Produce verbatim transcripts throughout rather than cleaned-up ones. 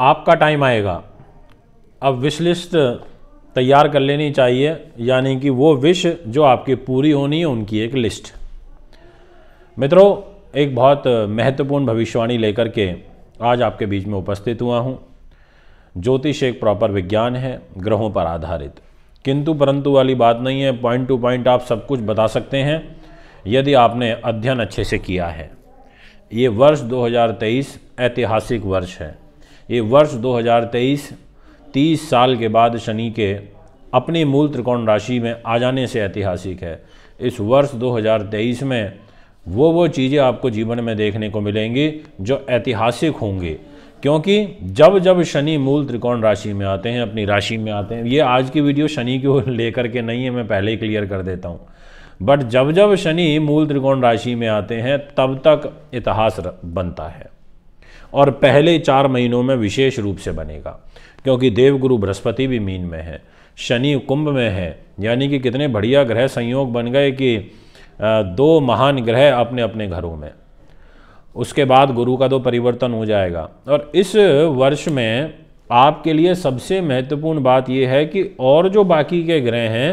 आपका टाइम आएगा, अब विश लिस्ट तैयार कर लेनी चाहिए, यानी कि वो विश जो आपकी पूरी होनी है उनकी एक लिस्ट। मित्रों, एक बहुत महत्वपूर्ण भविष्यवाणी लेकर के आज आपके बीच में उपस्थित हुआ हूँ। ज्योतिष एक प्रॉपर विज्ञान है, ग्रहों पर आधारित, किंतु परंतु वाली बात नहीं है। पॉइंट टू पॉइंट आप सब कुछ बता सकते हैं यदि आपने अध्ययन अच्छे से किया है। ये वर्ष दो हज़ार तेईस ऐतिहासिक वर्ष है। ये वर्ष दो हज़ार तेईस तीस साल के बाद शनि के अपनी मूल त्रिकोण राशि में आ जाने से ऐतिहासिक है। इस वर्ष दो हज़ार तेईस में वो वो चीज़ें आपको जीवन में देखने को मिलेंगी जो ऐतिहासिक होंगी, क्योंकि जब जब शनि मूल त्रिकोण राशि में आते हैं, अपनी राशि में आते हैं, ये आज की वीडियो शनि को लेकर के नहीं है, मैं पहले ही क्लियर कर देता हूँ, बट जब जब शनि मूल त्रिकोण राशि में आते हैं तब तक इतिहास बनता है, और पहले चार महीनों में विशेष रूप से बनेगा, क्योंकि देवगुरु बृहस्पति भी मीन में है, शनि कुंभ में है, यानी कि कितने बढ़िया ग्रह संयोग बन गए कि दो महान ग्रह अपने अपने घरों में। उसके बाद गुरु का तो परिवर्तन हो जाएगा, और इस वर्ष में आपके लिए सबसे महत्वपूर्ण बात यह है कि और जो बाकी के ग्रह हैं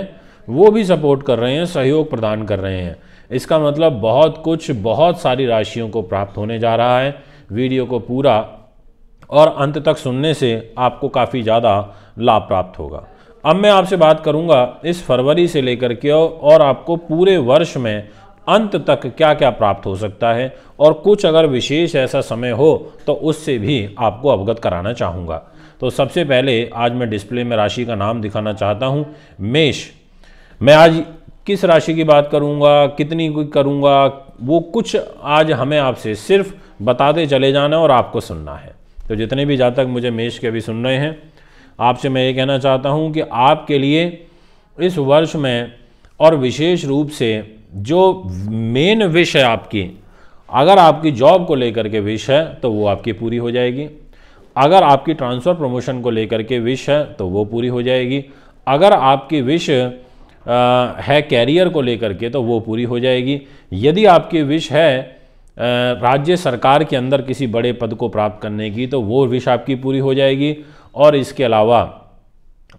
वो भी सपोर्ट कर रहे हैं, सहयोग प्रदान कर रहे हैं। इसका मतलब बहुत कुछ, बहुत सारी राशियों को प्राप्त होने जा रहा है। वीडियो को पूरा और अंत तक सुनने से आपको काफ़ी ज़्यादा लाभ प्राप्त होगा। अब मैं आपसे बात करूंगा इस फरवरी से लेकर के और आपको पूरे वर्ष में अंत तक क्या क्या प्राप्त हो सकता है, और कुछ अगर विशेष ऐसा समय हो तो उससे भी आपको अवगत कराना चाहूँगा। तो सबसे पहले आज मैं डिस्प्ले में राशि का नाम दिखाना चाहता हूँ, मेष। मैं आज किस राशि की बात करूंगा, कितनी करूंगा, वो कुछ आज हमें आपसे सिर्फ बताते चले जाना और आपको सुनना है। तो जितने भी जातक मुझे मेष के भी सुन रहे हैं, आपसे मैं ये कहना चाहता हूं कि आपके लिए इस वर्ष में और विशेष रूप से जो मेन विश है आपकी, अगर आपकी जॉब को लेकर के विश है तो वो आपकी पूरी हो जाएगी। अगर आपकी ट्रांसफ़र प्रमोशन को लेकर के विश है तो वो पूरी हो जाएगी। अगर आपकी विश आ, है कैरियर को लेकर के तो वो पूरी हो जाएगी। यदि आपकी विश है आ, राज्य सरकार के अंदर किसी बड़े पद को प्राप्त करने की तो वो विश आपकी पूरी हो जाएगी। और इसके अलावा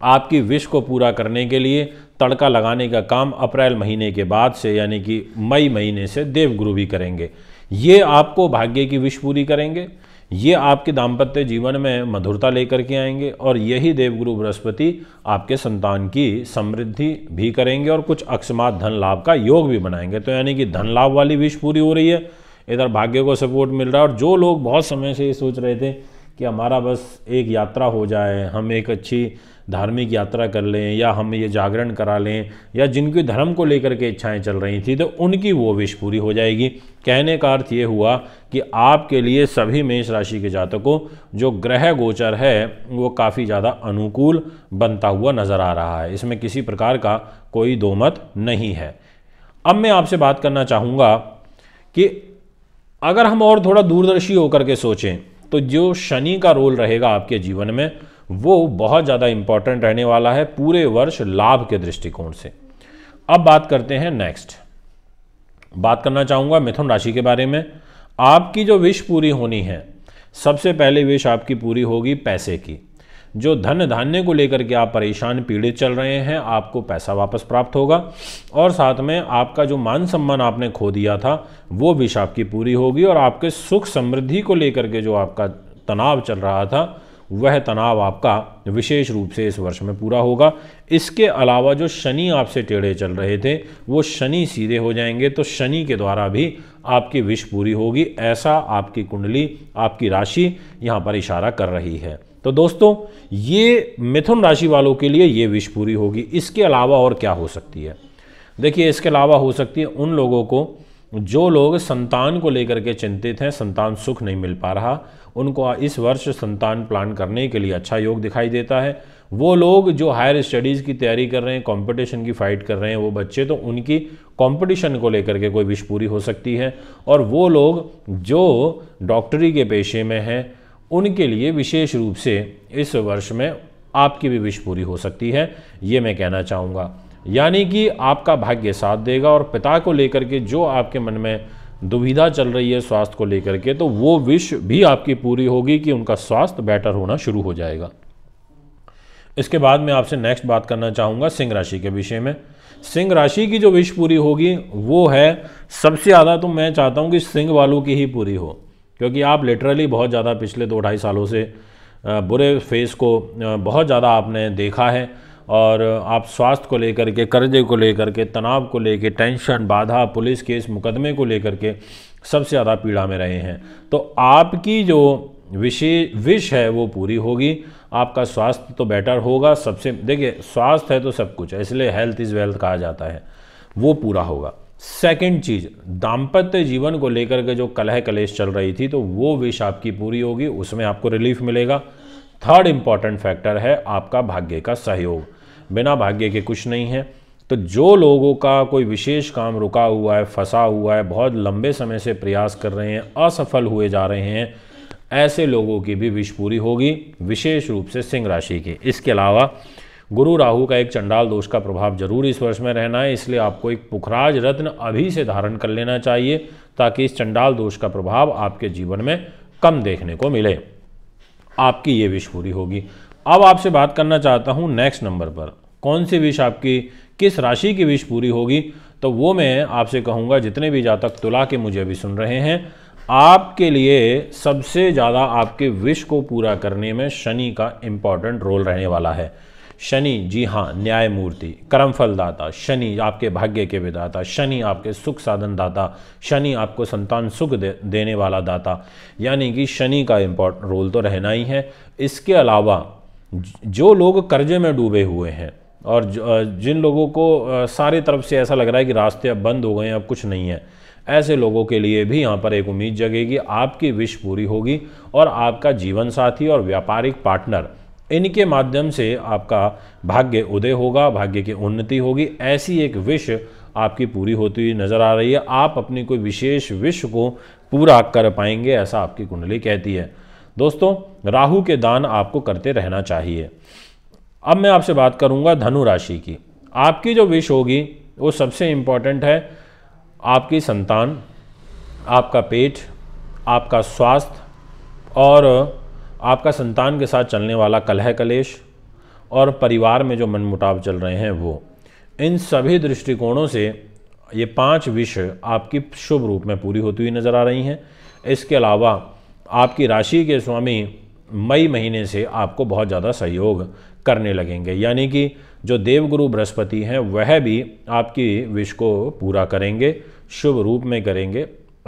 आपकी विश को पूरा करने के लिए तड़का लगाने का काम अप्रैल महीने के बाद से, यानी कि मई महीने से देवगुरु भी करेंगे। ये आपको भाग्य की विश पूरी करेंगे, ये आपके दाम्पत्य जीवन में मधुरता लेकर के आएंगे, और यही देवगुरु बृहस्पति आपके संतान की समृद्धि भी करेंगे और कुछ अकस्मात धन लाभ का योग भी बनाएंगे। तो यानी कि धन लाभ वाली विश पूरी हो रही है, इधर भाग्य को सपोर्ट मिल रहा है। और जो लोग बहुत समय से ये सोच रहे थे कि हमारा बस एक यात्रा हो जाए, हम एक अच्छी धार्मिक यात्रा कर लें, या हम ये जागरण करा लें, या जिनकी धर्म को लेकर के इच्छाएं चल रही थी, तो उनकी वो विश पूरी हो जाएगी। कहने का अर्थ ये हुआ कि आपके लिए सभी मेष राशि के जातकों जो ग्रह गोचर है वो काफ़ी ज़्यादा अनुकूल बनता हुआ नज़र आ रहा है, इसमें किसी प्रकार का कोई दो मत नहीं है। अब मैं आपसे बात करना चाहूँगा कि अगर हम और थोड़ा दूरदर्शी होकर के सोचें तो जो शनि का रोल रहेगा आपके जीवन में वो बहुत ज़्यादा इम्पॉर्टेंट रहने वाला है पूरे वर्ष लाभ के दृष्टिकोण से। अब बात करते हैं नेक्स्ट। बात करना चाहूँगा मिथुन राशि के बारे में। आपकी जो विश पूरी होनी है, सबसे पहले विश आपकी पूरी होगी पैसे की। जो धन धान्य को लेकर के आप परेशान पीड़ित चल रहे हैं, आपको पैसा वापस प्राप्त होगा, और साथ में आपका जो मान सम्मान आपने खो दिया था वो विश आपकी पूरी होगी। और आपके सुख समृद्धि को लेकर के जो आपका तनाव चल रहा था वह तनाव आपका विशेष रूप से इस वर्ष में पूरा होगा। इसके अलावा जो शनि आपसे टेढ़े चल रहे थे वो शनि सीधे हो जाएंगे, तो शनि के द्वारा भी आपकी विश पूरी होगी, ऐसा आपकी कुंडली, आपकी राशि यहाँ पर इशारा कर रही है। तो दोस्तों, ये मिथुन राशि वालों के लिए ये विश पूरी होगी। इसके अलावा और क्या हो सकती है, देखिए, इसके अलावा हो सकती है उन लोगों को जो लोग संतान को लेकर के चिंतित हैं, संतान सुख नहीं मिल पा रहा, उनको इस वर्ष संतान प्लान करने के लिए अच्छा योग दिखाई देता है। वो लोग जो हायर स्टडीज़ की तैयारी कर रहे हैं, कंपटीशन की फ़ाइट कर रहे हैं वो बच्चे, तो उनकी कंपटीशन को लेकर के कोई विश पूरी हो सकती है। और वो लोग जो डॉक्टरी के पेशे में हैं उनके लिए विशेष रूप से इस वर्ष में आपकी भी विश पूरी हो सकती है, ये मैं कहना चाहूँगा। यानी कि आपका भाग्य साथ देगा, और पिता को लेकर के जो आपके मन में दुविधा चल रही है स्वास्थ्य को लेकर के, तो वो विश भी आपकी पूरी होगी कि उनका स्वास्थ्य बेटर होना शुरू हो जाएगा। इसके बाद मैं आपसे नेक्स्ट बात करना चाहूँगा सिंह राशि के विषय में। सिंह राशि की जो विश पूरी होगी वो है, सबसे ज़्यादा तो मैं चाहता हूँ कि सिंह वालों की ही पूरी हो, क्योंकि आप लिटरली बहुत ज़्यादा पिछले दो ढाई सालों से बुरे फेस को बहुत ज़्यादा आपने देखा है और आप स्वास्थ्य को लेकर के, कर्जे को लेकर के, तनाव को लेकर, टेंशन, बाधा, पुलिस केस, मुकदमे को लेकर के सबसे ज़्यादा पीड़ा में रहे हैं। तो आपकी जो विशेष विश है वो पूरी होगी, आपका स्वास्थ्य तो बेटर होगा। सबसे देखिए स्वास्थ्य है तो सब कुछ है, इसलिए हेल्थ इज़ वेल्थ कहा जाता है, वो पूरा होगा। सेकंड चीज़, दाम्पत्य जीवन को लेकर के जो कलह कलेश चल रही थी तो वो विश आपकी पूरी होगी, उसमें आपको रिलीफ मिलेगा। थर्ड इम्पॉर्टेंट फैक्टर है आपका भाग्य का सहयोग, बिना भाग्य के कुछ नहीं है। तो जो लोगों का कोई विशेष काम रुका हुआ है, फंसा हुआ है, बहुत लंबे समय से प्रयास कर रहे हैं, असफल हुए जा रहे हैं, ऐसे लोगों की भी विश पूरी होगी, विशेष रूप से सिंह राशि की। इसके अलावा गुरु राहु का एक चंडाल दोष का प्रभाव जरूर इस वर्ष में रहना है, इसलिए आपको एक पुखराज रत्न अभी से धारण कर लेना चाहिए ताकि इस चंडाल दोष का प्रभाव आपके जीवन में कम देखने को मिले। आपकी ये विश पूरी होगी। अब आपसे बात करना चाहता हूँ नेक्स्ट नंबर पर, कौन सी विश आपकी, किस राशि की विश पूरी होगी, तो वो मैं आपसे कहूँगा जितने भी जातक तुला के मुझे अभी सुन रहे हैं, आपके लिए सबसे ज़्यादा आपके विश को पूरा करने में शनि का इम्पॉर्टेंट रोल रहने वाला है। शनि, जी हाँ, न्यायमूर्ति, कर्मफलदाता शनि, आपके भाग्य के विदाता शनि, आपके सुख साधन दाता शनि, आपको संतान सुख दे, देने वाला दाता, यानी कि शनि का इम्पॉर्टेंट रोल तो रहना ही है। इसके अलावा जो लोग कर्जे में डूबे हुए हैं और जिन लोगों को सारे तरफ से ऐसा लग रहा है कि रास्ते अब बंद हो गए हैं, अब कुछ नहीं है, ऐसे लोगों के लिए भी यहाँ पर एक उम्मीद जगेगी, आपकी विश पूरी होगी और आपका जीवन साथी और व्यापारिक पार्टनर, इनके माध्यम से आपका भाग्य उदय होगा, भाग्य की उन्नति होगी। ऐसी एक विश आपकी पूरी होती हुई नज़र आ रही है। आप अपनी कोई विशेष विश को पूरा कर पाएंगे, ऐसा आपकी कुंडली कहती है। दोस्तों, राहु के दान आपको करते रहना चाहिए। अब मैं आपसे बात करूँगा धनु राशि की। आपकी जो विश होगी वो सबसे इम्पॉर्टेंट है, आपकी संतान, आपका पेट, आपका स्वास्थ्य और आपका संतान के साथ चलने वाला कलह कलेश और परिवार में जो मनमुटाव चल रहे हैं वो, इन सभी दृष्टिकोणों से ये पांच विश आपकी शुभ रूप में पूरी होती हुई नज़र आ रही हैं। इसके अलावा आपकी राशि के स्वामी मई महीने से आपको बहुत ज़्यादा सहयोग करने लगेंगे, यानी कि जो देवगुरु बृहस्पति हैं वह भी आपकी विश को पूरा करेंगे, शुभ रूप में करेंगे,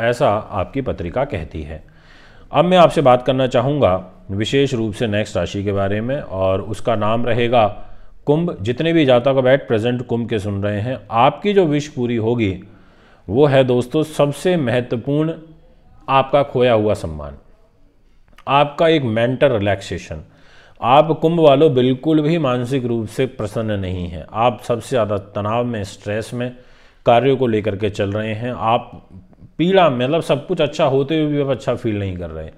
ऐसा आपकी पत्रिका कहती है। अब मैं आपसे बात करना चाहूँगा विशेष रूप से नेक्स्ट राशि के बारे में और उसका नाम रहेगा कुंभ। जितने भी जातक अब एट प्रेजेंट कुंभ के सुन रहे हैं, आपकी जो विश पूरी होगी वो है दोस्तों सबसे महत्वपूर्ण आपका खोया हुआ सम्मान, आपका एक मेंटल रिलैक्सेशन। आप कुंभ वालों बिल्कुल भी मानसिक रूप से प्रसन्न नहीं हैं, आप सबसे ज़्यादा तनाव में, स्ट्रेस में, कार्यों को लेकर के चल रहे हैं। आप पीड़ा, मतलब सब कुछ अच्छा होते हुए भी आप अच्छा फील नहीं कर रहे।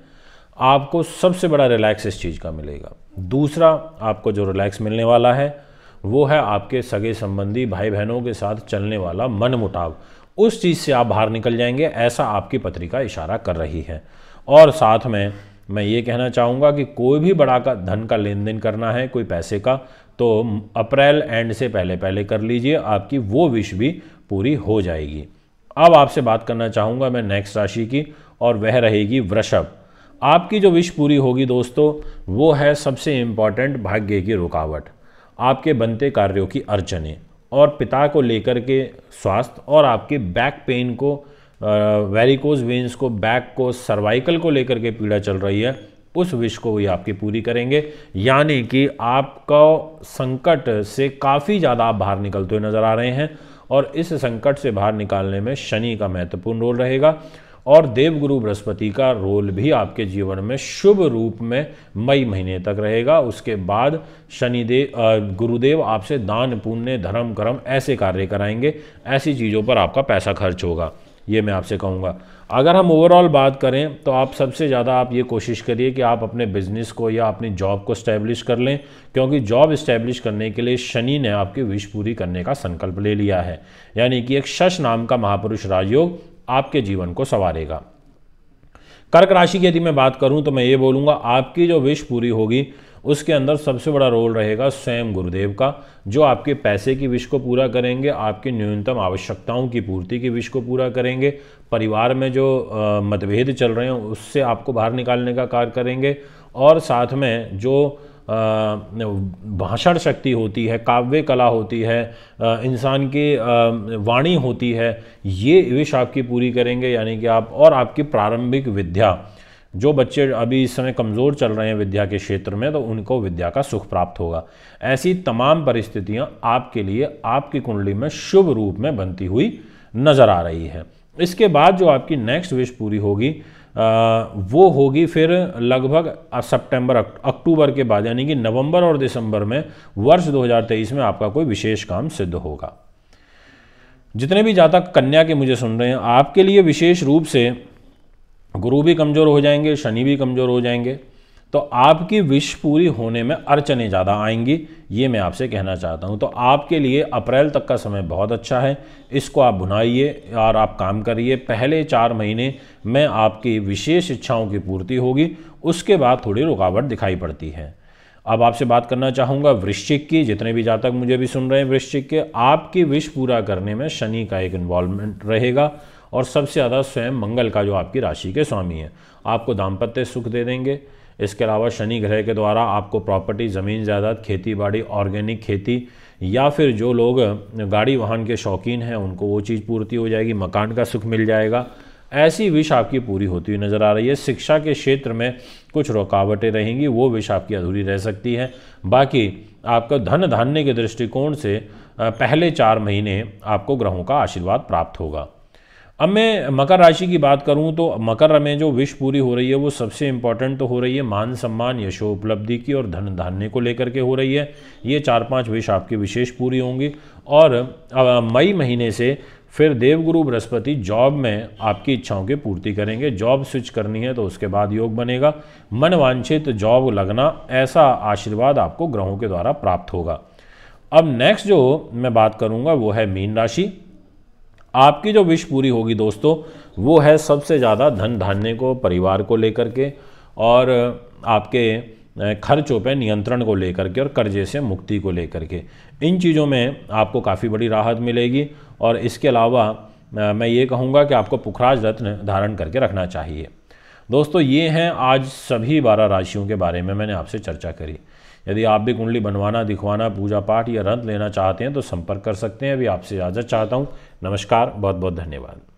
आपको सबसे बड़ा रिलैक्स इस चीज़ का मिलेगा। दूसरा आपको जो रिलैक्स मिलने वाला है वो है आपके सगे संबंधी, भाई बहनों के साथ चलने वाला मनमुटाव, उस चीज़ से आप बाहर निकल जाएंगे, ऐसा आपकी पत्रिका इशारा कर रही है। और साथ में मैं ये कहना चाहूँगा कि कोई भी बड़ा का धन का लेन देन करना है, कोई पैसे का, तो अप्रैल एंड से पहले पहले कर लीजिए, आपकी वो विश भी पूरी हो जाएगी। अब आपसे बात करना चाहूँगा मैं नेक्स्ट राशि की और वह रहेगी वृषभ। आपकी जो विश पूरी होगी दोस्तों वो है सबसे इम्पॉर्टेंट भाग्य की रुकावट, आपके बनते कार्यों की अड़चने और पिता को लेकर के स्वास्थ्य और आपके बैक पेन को, वेरिकोज वेंस को, बैक को, सर्वाइकल को लेकर के पीड़ा चल रही है, उस विश को भी आपकी पूरी करेंगे। यानी कि आपका संकट से काफ़ी ज़्यादा आप बाहर निकलते हुए नज़र आ रहे हैं और इस संकट से बाहर निकालने में शनि का महत्वपूर्ण रोल रहेगा और देवगुरु बृहस्पति का रोल भी आपके जीवन में शुभ रूप में मई महीने तक रहेगा। उसके बाद शनिदेव, गुरुदेव आपसे दान, पुण्य, धर्म, कर्म ऐसे कार्य कराएंगे, ऐसी चीज़ों पर आपका पैसा खर्च होगा, ये मैं आपसे कहूँगा। अगर हम ओवरऑल बात करें तो आप सबसे ज़्यादा आप ये कोशिश करिए कि आप अपने बिजनेस को या अपनी जॉब को इस्टेब्लिश कर लें, क्योंकि जॉब इस्टेब्लिश करने के लिए शनि ने आपकी विश पूरी करने का संकल्प ले लिया है। यानी कि एक शश नाम का महापुरुष राजयोग आपके जीवन को संवारेगा। कर्क राशि की यदि मैं बात करूं तो मैं ये बोलूँगा, आपकी जो विश पूरी होगी उसके अंदर सबसे बड़ा रोल रहेगा स्वयं गुरुदेव का, जो आपके पैसे की विश को पूरा करेंगे, आपकी न्यूनतम आवश्यकताओं की पूर्ति की विश को पूरा करेंगे, परिवार में जो मतभेद चल रहे हैं उससे आपको बाहर निकालने का कार्य करेंगे, और साथ में जो भाषण शक्ति होती है, काव्य कला होती है, इंसान की वाणी होती है, ये विश आपकी पूरी करेंगे। यानी कि आप और आपकी प्रारंभिक विद्या, जो बच्चे अभी इस समय कमज़ोर चल रहे हैं विद्या के क्षेत्र में, तो उनको विद्या का सुख प्राप्त होगा। ऐसी तमाम परिस्थितियां आपके लिए आपकी कुंडली में शुभ रूप में बनती हुई नज़र आ रही है। इसके बाद जो आपकी नेक्स्ट विश पूरी होगी वो होगी फिर लगभग सितंबर अक्टूबर के बाद, यानी कि नवंबर और दिसंबर में वर्ष दो हज़ार तेईस में आपका कोई विशेष काम सिद्ध होगा। जितने भी जातक कन्या के मुझे सुन रहे हैं, आपके लिए विशेष रूप से गुरु भी कमज़ोर हो जाएंगे, शनि भी कमज़ोर हो जाएंगे, तो आपकी विश पूरी होने में अड़चने ज़्यादा आएंगी, ये मैं आपसे कहना चाहता हूँ। तो आपके लिए अप्रैल तक का समय बहुत अच्छा है, इसको आप भुनाइए और आप काम करिए। पहले चार महीने में आपकी विशेष इच्छाओं की पूर्ति होगी, उसके बाद थोड़ी रुकावट दिखाई पड़ती है। अब आपसे बात करना चाहूँगा वृश्चिक की। जितने भी जातक मुझे भी सुन रहे हैं वृश्चिक के, आपकी विश पूरा करने में शनि का एक इन्वॉल्वमेंट रहेगा, और सबसे ज़्यादा स्वयं मंगल का, जो आपकी राशि के स्वामी हैं, आपको दाम्पत्य सुख दे देंगे। इसके अलावा शनि ग्रह के द्वारा आपको प्रॉपर्टी, ज़मीन जायदाद, खेती बाड़ी, ऑर्गेनिक खेती, या फिर जो लोग गाड़ी वाहन के शौकीन हैं उनको वो चीज़ पूर्ति हो जाएगी, मकान का सुख मिल जाएगा। ऐसी विश आपकी पूरी होती हुई नज़र आ रही है। शिक्षा के क्षेत्र में कुछ रुकावटें रहेंगी, वो विश आपकी अधूरी रह सकती है। बाकी आपका धन धान्य के दृष्टिकोण से पहले चार महीने आपको ग्रहों का आशीर्वाद प्राप्त होगा। अब मैं मकर राशि की बात करूं तो मकर में जो विश पूरी हो रही है वो सबसे इम्पॉर्टेंट तो हो रही है मान सम्मान, यशोपलब्धि की और धन धान्य को लेकर के हो रही है। ये चार पांच विश आपकी विशेष पूरी होंगी। और मई महीने से फिर देवगुरु बृहस्पति जॉब में आपकी इच्छाओं की पूर्ति करेंगे। जॉब स्विच करनी है तो उसके बाद योग बनेगा, मनवांछित जॉब लगना, ऐसा आशीर्वाद आपको ग्रहों के द्वारा प्राप्त होगा। अब नेक्स्ट जो मैं बात करूँगा वो है मीन राशि। आपकी जो विश पूरी होगी दोस्तों वो है सबसे ज़्यादा धन धान्य को, परिवार को लेकर के, और आपके खर्चों पे नियंत्रण को लेकर के, और कर्जे से मुक्ति को लेकर के। इन चीज़ों में आपको काफ़ी बड़ी राहत मिलेगी। और इसके अलावा मैं ये कहूँगा कि आपको पुखराज रत्न धारण करके रखना चाहिए। दोस्तों ये हैं आज सभी बारह राशियों के बारे में मैंने आपसे चर्चा करी। यदि आप भी कुंडली बनवाना, दिखवाना, पूजा पाठ या रत्न लेना चाहते हैं तो संपर्क कर सकते हैं। अभी आपसे इजाज़त चाहता हूँ। नमस्कार, बहुत बहुत धन्यवाद।